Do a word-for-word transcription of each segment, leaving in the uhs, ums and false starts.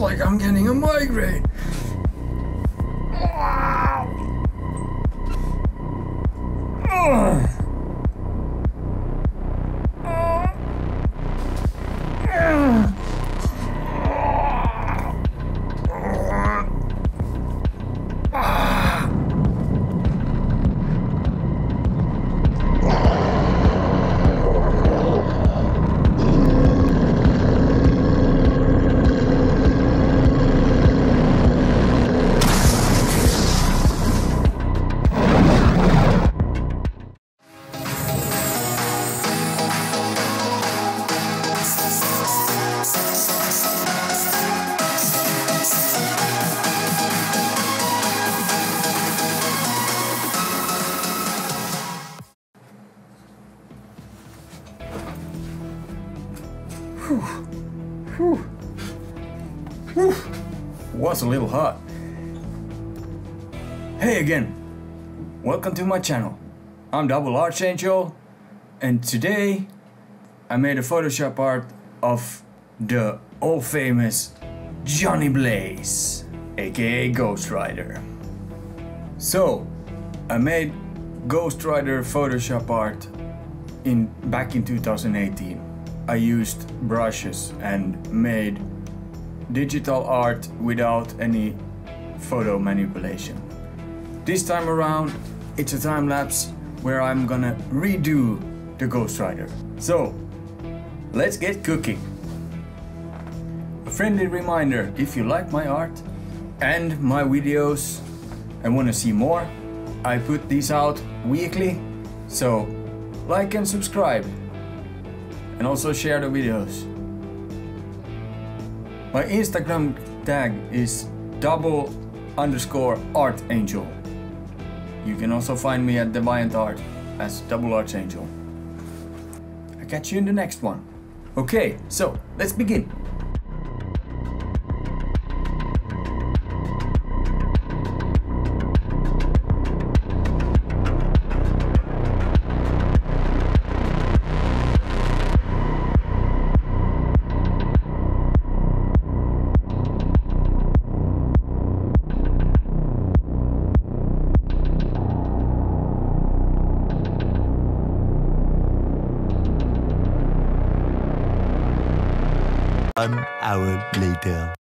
like I'm getting a migraine. Whew. Whew. Was a little hot. Hey again, welcome to my channel. I'm Double Archangel, and today I made a Photoshop art of the all famous Johnny Blaze, aka Ghost Rider. So I made Ghost Rider Photoshop art in back in two thousand eighteen. I used brushes and made digital art without any photo manipulation. This time around, it's a time lapse where I'm gonna redo the Ghost Rider. So, let's get cooking. A friendly reminder, if you like my art and my videos and wanna see more, I put these out weekly, so like and subscribe. And also share the videos. My Instagram tag is double underscore art angel. You can also find me at DeviantArt as Double Archangel. I'll catch you in the next one. Okay, so let's begin. One hour later.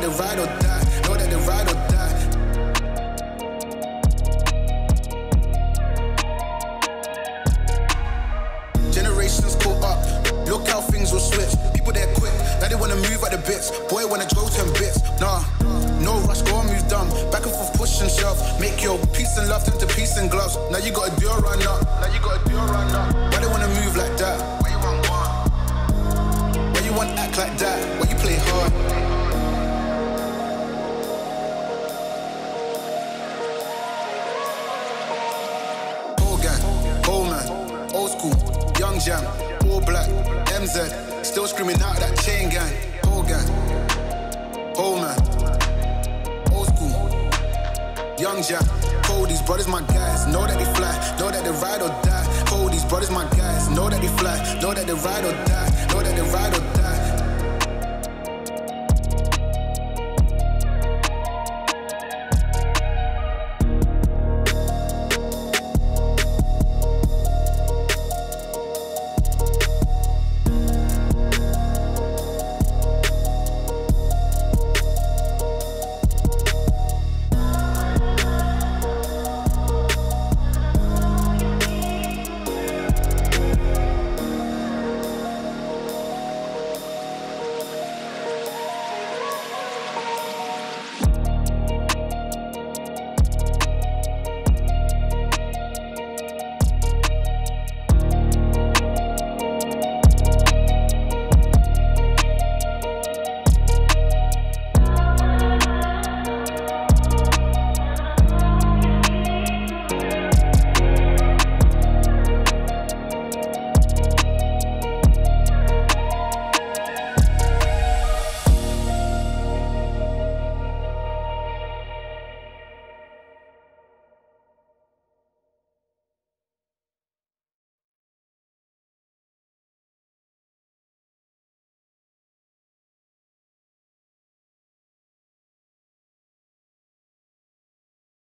that the ride or die, know that the ride or die. Generations go up, look how things will switch. People that quick, now they wanna move at the bits. Boy wanna grow ten bits, nah. No rush, go and move dumb. Back and forth, push and shove. Make your peace and love into peace and gloves. Now you gotta do a run up, now you gotta do a run up. Why they wanna move like that? You want act like that when you play hard. Old gang, old man, old school, young jam, all black, M Z, still screaming out that chain gang. Old gang, old man, old school, young jam. Cody's brothers, my guys, know that they fly, know that they ride or die. Cody's brothers, my guys, know that they fly, know that they ride or die, know that they ride or die.